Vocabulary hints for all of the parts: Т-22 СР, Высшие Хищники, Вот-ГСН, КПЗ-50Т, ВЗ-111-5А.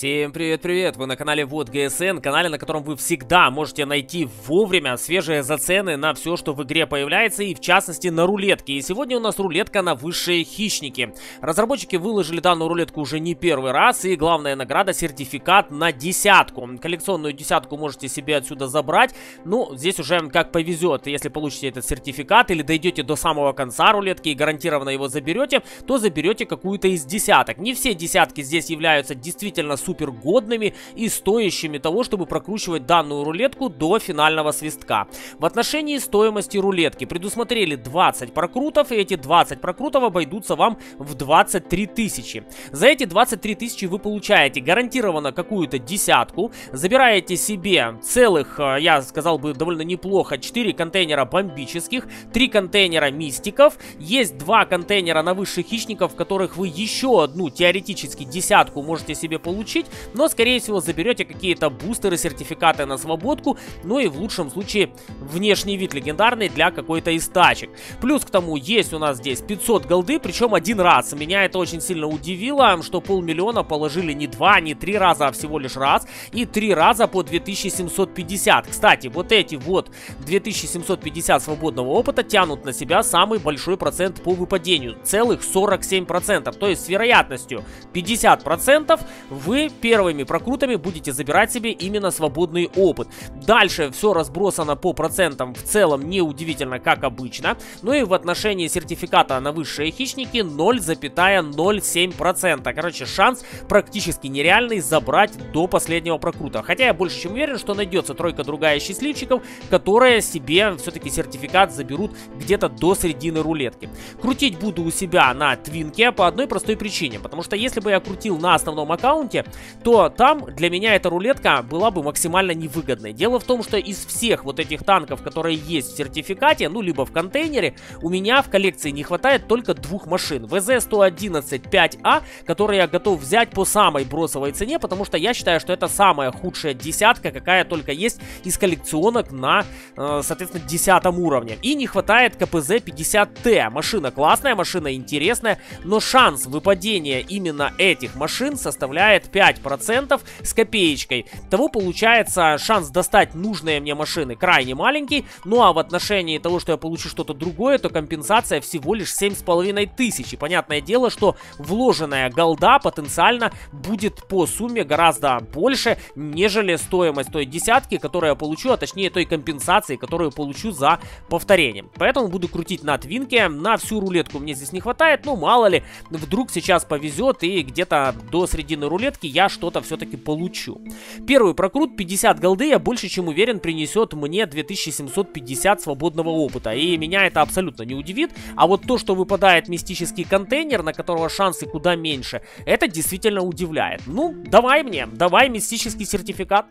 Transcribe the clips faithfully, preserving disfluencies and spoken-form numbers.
Всем привет-привет! Вы на канале Вот-ГСН, канале, на котором вы всегда можете найти вовремя свежие зацены на все, что в игре появляется, и в частности на рулетки. И сегодня у нас рулетка на высшие хищники. Разработчики выложили данную рулетку уже не первый раз, и главная награда — сертификат на десятку. Коллекционную десятку можете себе отсюда забрать, ну, здесь уже как повезет. Если получите этот сертификат или дойдете до самого конца рулетки и гарантированно его заберете, то заберете какую-то из десяток. Не все десятки здесь являются действительно супер годными и стоящими того, чтобы прокручивать данную рулетку до финального свистка. В отношении стоимости рулетки предусмотрели двадцать прокрутов, и эти двадцать прокрутов обойдутся вам в двадцать три тысячи. За эти двадцать три тысячи вы получаете гарантированно какую-то десятку, забираете себе целых, я сказал бы, довольно неплохо, четыре контейнера бомбических, три контейнера мистиков, есть два контейнера на высших хищников, в которых вы еще одну теоретически десятку можете себе получить. Получить, но, скорее всего, заберете какие-то бустеры, сертификаты на свободку, ну и в лучшем случае внешний вид легендарный для какой-то из тачек. Плюс к тому, есть у нас здесь пятьсот голды, причем один раз. Меня это очень сильно удивило, что полмиллиона положили не два, не три раза, а всего лишь раз. И три раза по две тысячи семьсот пятьдесят. Кстати, вот эти вот две тысячи семьсот пятьдесят свободного опыта тянут на себя самый большой процент по выпадению. Целых сорок семь процентов. То есть с вероятностью пятьдесят процентов вы первыми прокрутами будете забирать себе именно свободный опыт. Дальше все разбросано по процентам, в целом неудивительно, как обычно. Ну и в отношении сертификата на высшие хищники ноль целых ноль семь процента. Короче, шанс практически нереальный забрать до последнего прокрута. Хотя я больше чем уверен, что найдется тройка-другая счастливчиков, которые себе все-таки сертификат заберут где-то до середины рулетки. Крутить буду у себя на твинке по одной простой причине. Потому что если бы я крутил на основном аккаунте, то там для меня эта рулетка была бы максимально невыгодной. Дело в том, что из всех вот этих танков, которые есть в сертификате, ну либо в контейнере, у меня в коллекции не хватает только двух машин. вэ зэ сто одиннадцать пять а, которые я готов взять по самой бросовой цене, потому что я считаю, что это самая худшая десятка, какая только есть из коллекционок на, э, соответственно, десятом уровне. И не хватает ка пэ зэ пятьдесят тэ. Машина классная, машина интересная, но шанс выпадения именно этих машин составляет пять процентов с копеечкой. Того получается, шанс достать нужные мне машины крайне маленький. Ну а в отношении того, что я получу что-то другое, то компенсация всего лишь семь с половиной тысяч. И понятное дело, что вложенная голда потенциально будет по сумме гораздо больше, нежели стоимость той десятки, которую я получу, а точнее той компенсации, которую получу за повторение. Поэтому буду крутить на твинке. На всю рулетку мне здесь не хватает, но мало ли, вдруг сейчас повезет и где-то до середины рулетки я что-то все-таки получу. Первый прокрут пятьдесят голды, я больше чем уверен, принесет мне две тысячи семьсот пятьдесят свободного опыта. И меня это абсолютно не удивит. А вот то, что выпадает мистический контейнер, на которого шансы куда меньше, это действительно удивляет. Ну, давай мне, давай мистический сертификат.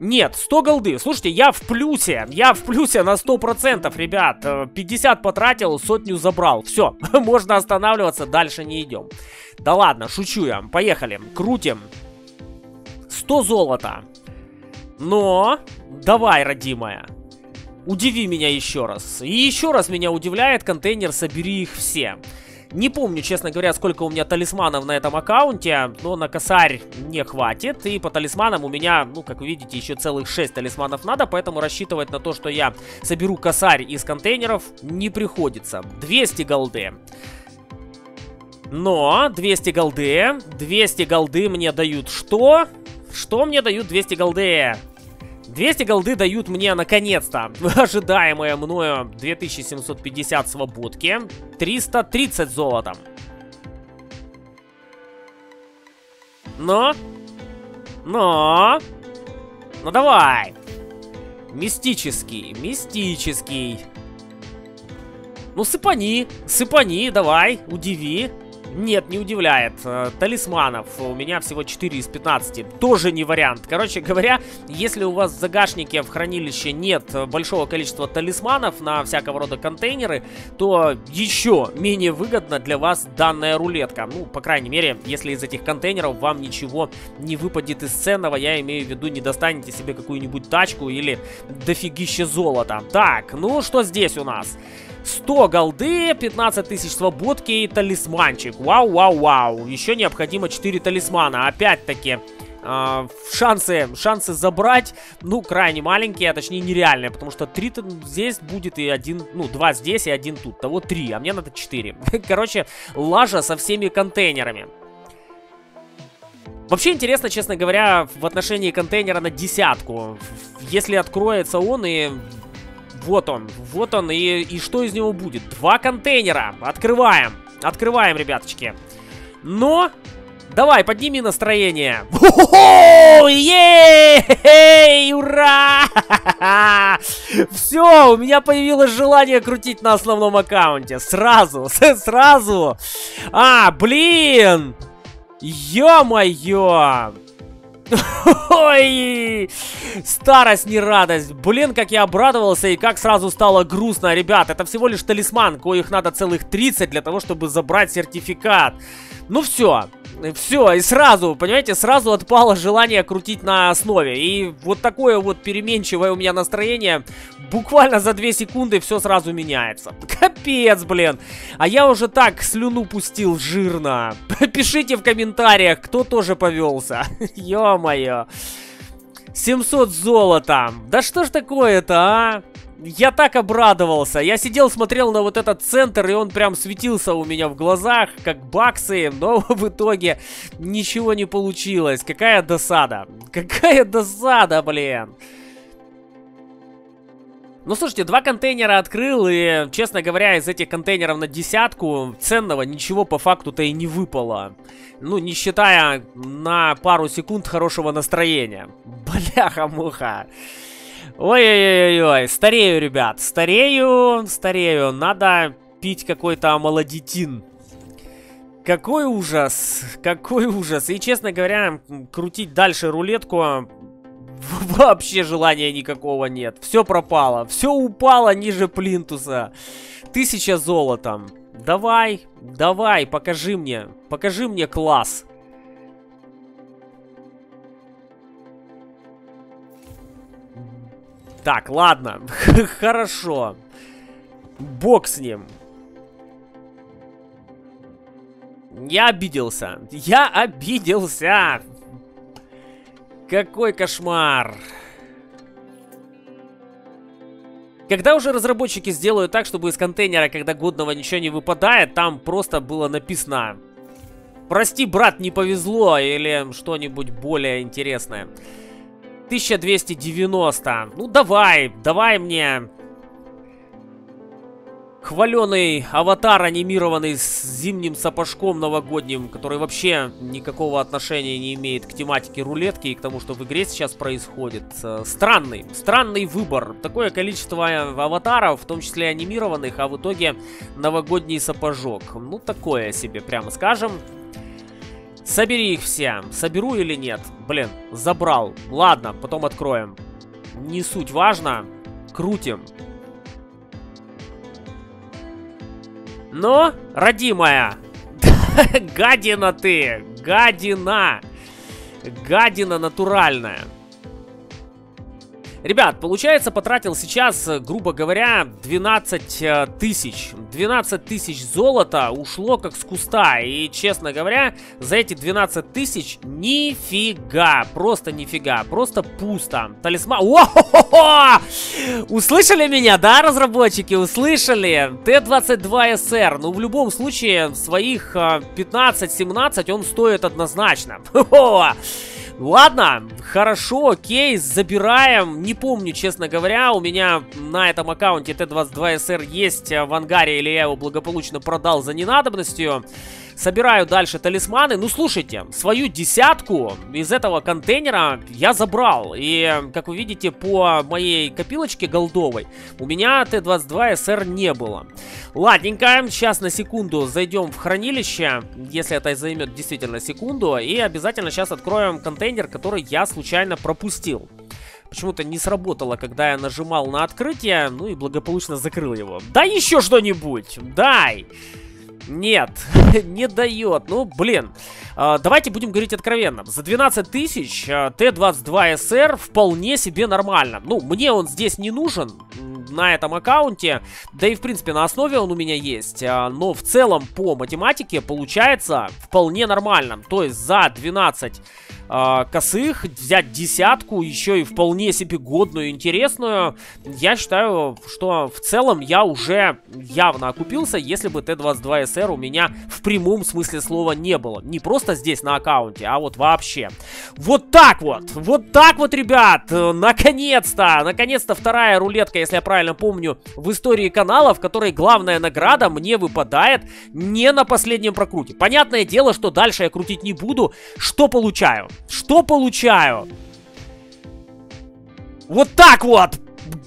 Нет, сто голды. Слушайте, я в плюсе. Я в плюсе на сто процентов, ребят. пятьдесят потратил, сотню забрал. Все, можно останавливаться, дальше не идем. Да ладно, шучу я. Поехали. Крутим. сто золота. Но, давай, родимая. Удиви меня еще раз. И еще раз меня удивляет контейнер «Собери их все». Не помню, честно говоря, сколько у меня талисманов на этом аккаунте, но на косарь не хватит. И по талисманам у меня, ну, как вы видите, еще целых шесть талисманов надо, поэтому рассчитывать на то, что я соберу косарь из контейнеров, не приходится. двести голды. Но двести голды, двести голды мне дают что? Что мне дают двести голды? двести голды дают мне, наконец-то, ожидаемое мною две тысячи семьсот пятьдесят свободки, триста тридцать золотом. Но, но, ну давай, мистический, мистический. Ну сыпани, сыпани, давай, удиви. Нет, не удивляет. Талисманов у меня всего четыре из пятнадцати. Тоже не вариант. Короче говоря, если у вас в загашнике, в хранилище нет большого количества талисманов на всякого рода контейнеры, то еще менее выгодна для вас данная рулетка. Ну, по крайней мере, если из этих контейнеров вам ничего не выпадет из ценного, я имею в виду, не достанете себе какую-нибудь тачку или дофигище золота. Так, ну что здесь у нас? сто голды, пятнадцать тысяч свободки и талисманчик. Вау, вау, вау. Еще необходимо четыре талисмана. Опять-таки, э, шансы, шансы забрать, ну, крайне маленькие, а точнее нереальные. Потому что три здесь будет и один, ну, два здесь и один тут. Того три, а мне надо четыре. Короче, лажа со всеми контейнерами. Вообще интересно, честно говоря, в отношении контейнера на десятку. Если откроется он и... Вот он, вот он, и, и что из него будет? Два контейнера. Открываем, открываем, ребяточки. Но... Давай, подними настроение. Ей! Ура! Все, у меня появилось желание крутить на основном аккаунте. Сразу, сразу. А, блин! Ё-моё! Ой! Старость не радость. Блин, как я обрадовался и как сразу стало грустно. Ребят, это всего лишь талисман, коих надо целых тридцать для того, чтобы забрать сертификат. Ну все, все, и сразу, понимаете, сразу отпало желание крутить на основе. И вот такое вот переменчивое у меня настроение. Буквально за две секунды все сразу меняется. Капец, блин. А я уже так слюну пустил жирно. Пишите в комментариях, кто тоже повелся. Ё-моё. семьсот золота. Да что ж такое-то, а? Я так обрадовался. Я сидел, смотрел на вот этот центр, и он прям светился у меня в глазах, как баксы, но в итоге ничего не получилось. Какая досада. Какая досада, блин. Ну, слушайте, два контейнера открыл, и, честно говоря, из этих контейнеров на десятку ценного ничего по факту-то и не выпало. Ну, не считая на пару секунд хорошего настроения. Бляха-муха. Ой-ой-ой-ой, старею, ребят, старею, старею, надо пить какой-то амолодитин. Какой ужас, какой ужас. И, честно говоря, крутить дальше рулетку вообще желания никакого нет. Все пропало, все упало ниже плинтуса. Тысяча золотом. Давай, давай, покажи мне, покажи мне класс. Так, ладно, хорошо. Бог с ним. Я обиделся. Я обиделся. Какой кошмар. Когда уже разработчики сделают так, чтобы из контейнера, когда годного ничего не выпадает, там просто было написано: прости, брат, не повезло, или что-нибудь более интересное. тысяча двести девяносто. Ну давай, давай мне хваленый аватар анимированный с зимним сапожком новогодним, который вообще никакого отношения не имеет к тематике рулетки и к тому, что в игре сейчас происходит. Странный, странный выбор. Такое количество аватаров, в том числе анимированных, а в итоге новогодний сапожок. Ну такое себе, прямо скажем. Собери их все. Соберу или нет? Блин, забрал. Ладно, потом откроем. Не суть важно. Крутим. Но, родимая. Гадина ты. Гадина. Гадина натуральная. Ребят, получается, потратил сейчас, грубо говоря, двенадцать тысяч. двенадцать тысяч золота ушло как с куста. И, честно говоря, за эти двенадцать тысяч нифига. Просто нифига. Просто пусто. Талисман... О-хо-хо-хо! Услышали меня, да, разработчики? Услышали? Т двадцать два эс эр. Ну, в любом случае, своих пятнадцать-семнадцать он стоит однозначно. Хо-хо! Ладно, хорошо, окей, забираем. Не помню, честно говоря, у меня на этом аккаунте Т двадцать два эс эр есть в ангаре, или я его благополучно продал за ненадобностью. Собираю дальше талисманы. Ну, слушайте, свою десятку из этого контейнера я забрал. И, как вы видите, по моей копилочке голдовой у меня Т двадцать два эс эр не было. Ладненько, сейчас на секунду зайдем в хранилище, если это займет действительно секунду. И обязательно сейчас откроем контейнер, который я случайно пропустил. Почему-то не сработало, когда я нажимал на открытие, ну и благополучно закрыл его. Дай еще что-нибудь! Дай! Нет, не дает. Ну, блин. Давайте будем говорить откровенно. За двенадцать тысяч Т двадцать два эс эр вполне себе нормально. Ну, мне он здесь не нужен на этом аккаунте. Да и, в принципе, на основе он у меня есть. Но в целом по математике получается вполне нормально. То есть за двенадцать косых взять десятку, еще и вполне себе годную, интересную. Я считаю, что в целом я уже явно окупился, если бы Т двадцать два эс эр у меня в прямом смысле слова не было. Не просто здесь на аккаунте, а вот вообще. Вот так вот, вот так вот, ребят, наконец-то, наконец-то вторая рулетка, если я правильно помню, в истории канала, в которой главная награда мне выпадает не на последнем прокруте. Понятное дело, что дальше я крутить не буду. Что получаю? Что получаю? Вот так вот!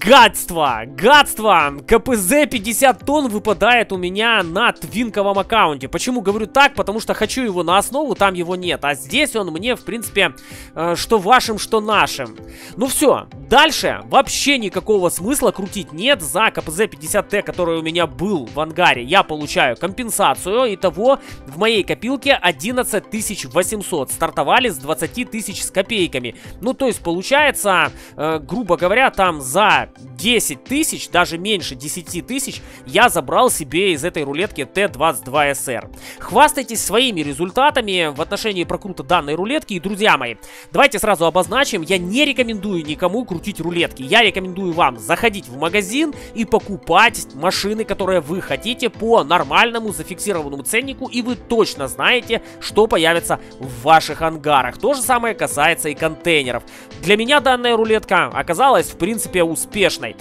Гадство! Гадство! КПЗ пятьдесят тонн выпадает у меня на твинковом аккаунте. Почему говорю так? Потому что хочу его на основу, там его нет. А здесь он мне, в принципе, э, что вашим, что нашим. Ну все, дальше вообще никакого смысла крутить нет. За КПЗ пятьдесят Т, который у меня был в ангаре, я получаю компенсацию. Итого в моей копилке одиннадцать тысяч восемьсот. Стартовали с двадцати тысяч с копейками. Ну то есть получается, э, грубо говоря, там за десять тысяч, даже меньше десяти тысяч, я забрал себе из этой рулетки Т двадцать два эс эр. Хвастайтесь своими результатами в отношении прокрута данной рулетки. И, друзья мои, давайте сразу обозначим, я не рекомендую никому крутить рулетки. Я рекомендую вам заходить в магазин и покупать машины, которые вы хотите, по нормальному зафиксированному ценнику, и вы точно знаете, что появится в ваших ангарах. То же самое касается и контейнеров. Для меня данная рулетка оказалась, в принципе, успешной. успешной.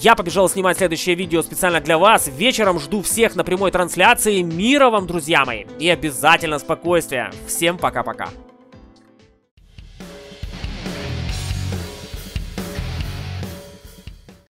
Я побежал снимать следующее видео специально для вас. Вечером жду всех на прямой трансляции. Мира вам, друзья мои, и обязательно спокойствия. Всем пока-пока.